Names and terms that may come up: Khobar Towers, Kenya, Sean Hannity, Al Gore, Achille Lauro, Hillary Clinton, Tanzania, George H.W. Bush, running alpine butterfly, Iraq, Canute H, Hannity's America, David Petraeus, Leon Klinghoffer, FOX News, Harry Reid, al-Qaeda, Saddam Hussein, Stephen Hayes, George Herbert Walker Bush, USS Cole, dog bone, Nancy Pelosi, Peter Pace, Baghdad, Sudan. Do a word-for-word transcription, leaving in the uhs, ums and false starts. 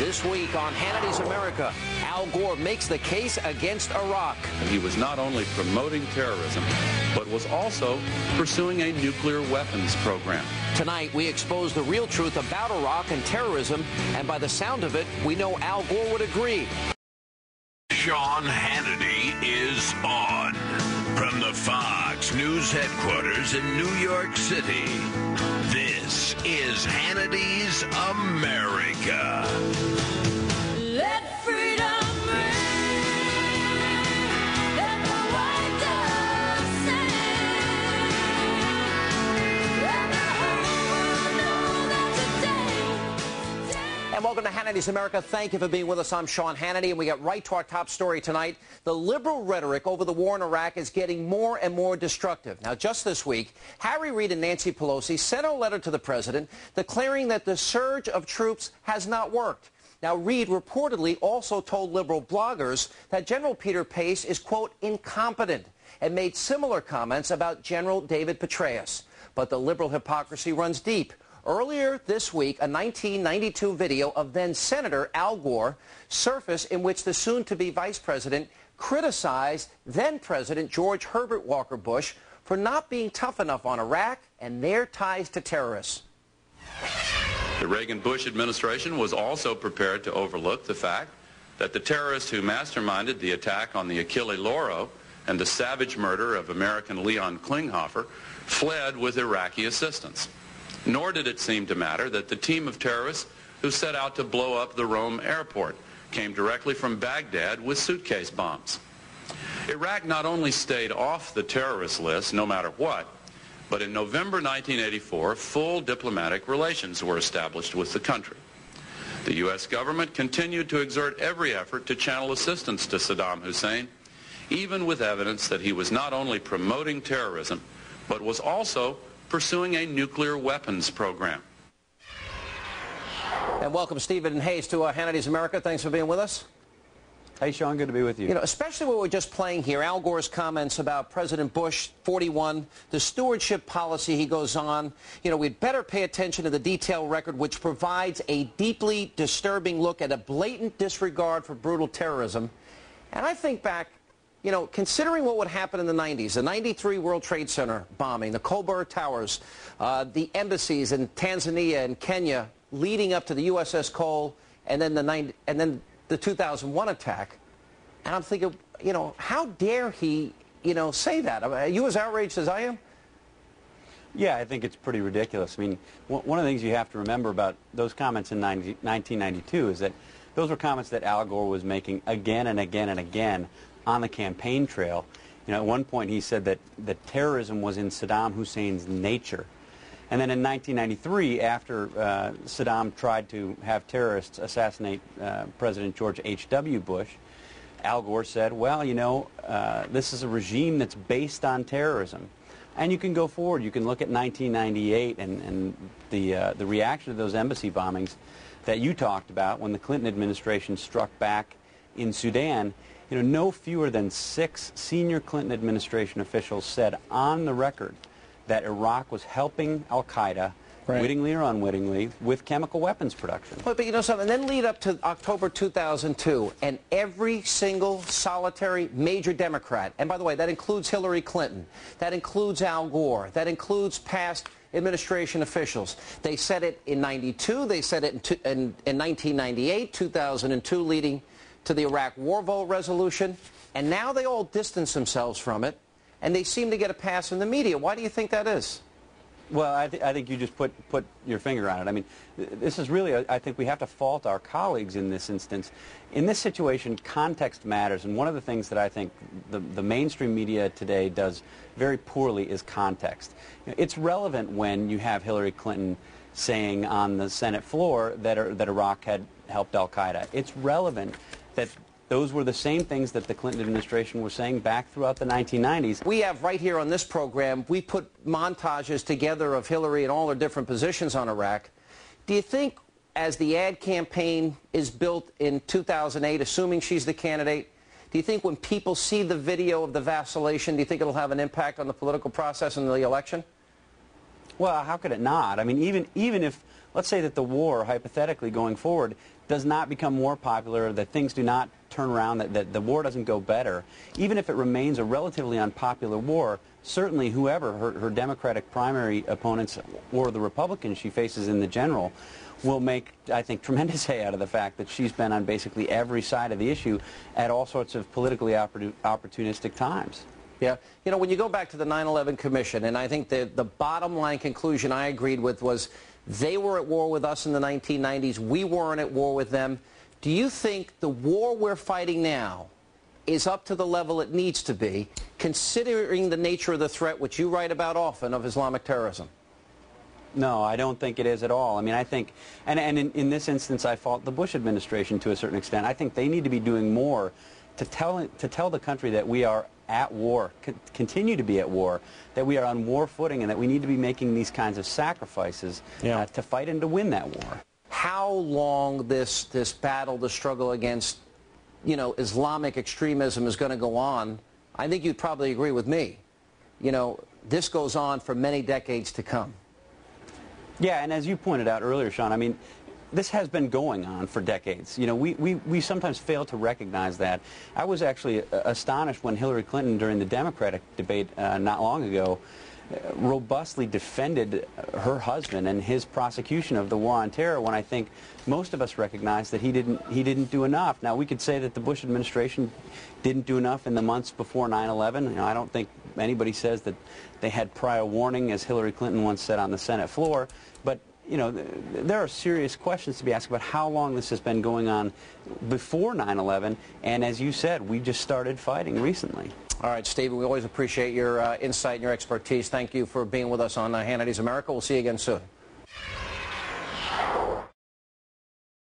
This week on Hannity's America, Al Gore makes the case against Iraq. He was not only promoting terrorism, but was also pursuing a nuclear weapons program. Tonight, we expose the real truth about Iraq and terrorism, and by the sound of it, we know Al Gore would agree. Sean Hannity is on from the Fox News headquarters in New York City. This is Hannity's America. Let freedom ring, let the white dove sing, let the whole world know that today, today. And welcome to Hannity's America. Thank you for being with us. I'm Sean Hannity, and we get right to our top story tonight. The liberal rhetoric over the war in Iraq is getting more and more destructive. Now, just this week, Harry Reid and Nancy Pelosi sent a letter to the president declaring that the surge of troops has not worked. Now, Reid reportedly also told liberal bloggers that General Peter Pace is, quote, incompetent, and made similar comments about General David Petraeus. But the liberal hypocrisy runs deep. Earlier this week, a nineteen ninety-two video of then-Senator Al Gore surfaced in which the soon-to-be vice president criticized then-President George Herbert Walker Bush for not being tough enough on Iraq and their ties to terrorists. The Reagan-Bush administration was also prepared to overlook the fact that the terrorists who masterminded the attack on the Achille Lauro and the savage murder of American Leon Klinghoffer fled with Iraqi assistance. Nor did it seem to matter that the team of terrorists who set out to blow up the Rome airport came directly from Baghdad with suitcase bombs. Iraq not only stayed off the terrorist list no matter what, but in November nineteen eighty-four, full diplomatic relations were established with the country. The U S government continued to exert every effort to channel assistance to Saddam Hussein, even with evidence that he was not only promoting terrorism, but was also pursuing a nuclear weapons program. And welcome Stephen Hayes to uh, Hannity's America. Thanks for being with us. Hey, Sean, good to be with you. You know, especially what we're just playing here, Al Gore's comments about President Bush, forty-one, the stewardship policy, he goes on. You know, we'd better pay attention to the detailed record, which provides a deeply disturbing look at a blatant disregard for brutal terrorism. And I think back, you know, considering what would happen in the nineties, the ninety-three World Trade Center bombing, the Khobar Towers, uh, the embassies in Tanzania and Kenya leading up to the U S S Cole, and then the ninety, and then... the two thousand one attack, and I'm thinking, you know, how dare he, you know, say that? Are you as outraged as I am? Yeah, I think it's pretty ridiculous. I mean, one of the things you have to remember about those comments in nineteen ninety-two is that those were comments that Al Gore was making again and again and again on the campaign trail. You know, at one point he said that, that terrorism was in Saddam Hussein's nature. And then in nineteen ninety-three, after uh, Saddam tried to have terrorists assassinate uh, President George H W Bush, Al Gore said, well, you know, uh, this is a regime that's based on terrorism. And you can go forward. You can look at nineteen ninety-eight and, and the, uh, the reaction to those embassy bombings that you talked about when the Clinton administration struck back in Sudan. You know, no fewer than six senior Clinton administration officials said on the record that Iraq was helping al-Qaeda, right, wittingly or unwittingly, with chemical weapons production. Well, but you know something, and then lead up to October two thousand two, and every single solitary major Democrat, and by the way, that includes Hillary Clinton, that includes Al Gore, that includes past administration officials. They said it in ninety-two, they said it in, two, in, in nineteen ninety-eight, two thousand two, leading to the Iraq War Vote resolution, and now they all distance themselves from it, and they seem to get a pass in the media. Why do you think that is? Well, I, th I think you just put, put your finger on it. I mean, this is really, a, I think we have to fault our colleagues in this instance. In this situation, context matters, and one of the things that I think the, the mainstream media today does very poorly is context. You know, it's relevant when you have Hillary Clinton saying on the Senate floor that, er, that Iraq had helped al-Qaeda. It's relevant that those were the same things that the Clinton administration was saying back throughout the nineteen nineties. We have right here on this program, we put montages together of Hillary and all her different positions on Iraq. Do you think as the ad campaign is built in two thousand eight, assuming she's the candidate, do you think when people see the video of the vacillation, do you think it'll have an impact on the political process and the election? Well, how could it not? I mean, even, even if let's say that the war, hypothetically, going forward, does not become more popular, that things do not turn around, that, that the war doesn't go better. Even if it remains a relatively unpopular war, certainly whoever her, her Democratic primary opponents or the Republicans she faces in the general will make, I think, tremendous hay out of the fact that she's been on basically every side of the issue at all sorts of politically opportunistic times. Yeah. You know, when you go back to the nine eleven Commission, and I think the, the bottom line conclusion I agreed with was they were at war with us in the nineteen nineties. We weren't at war with them. Do you think the war we're fighting now is up to the level it needs to be, considering the nature of the threat, which you write about often, of Islamic terrorism? No, I don't think it is at all. I mean, I think, and, and in, in this instance, I fault the Bush administration to a certain extent. I think they need to be doing more to tell, to tell the country that we are at war, con continue to be at war, that we are on war footing, and that we need to be making these kinds of sacrifices yeah. uh, to fight and to win that war. How long this, this battle, the struggle against, you know, Islamic extremism is going to go on, I think you'd probably agree with me. You know, this goes on for many decades to come. Yeah, and as you pointed out earlier, Sean, I mean, this has been going on for decades. You know, we, we, we sometimes fail to recognize that. I was actually astonished when Hillary Clinton, during the Democratic debate uh, not long ago, robustly defended her husband and his prosecution of the war on terror, when I think most of us recognize that he didn't he didn't do enough. Now, we could say that the Bush administration didn't do enough in the months before nine eleven. You know, I don't think anybody says that they had prior warning, as Hillary Clinton once said on the Senate floor, but you know, there are serious questions to be asked about how long this has been going on before nine eleven, and as you said, we just started fighting recently. All right, Stephen, we always appreciate your uh, insight and your expertise. Thank you for being with us on uh, Hannity's America. We'll see you again soon.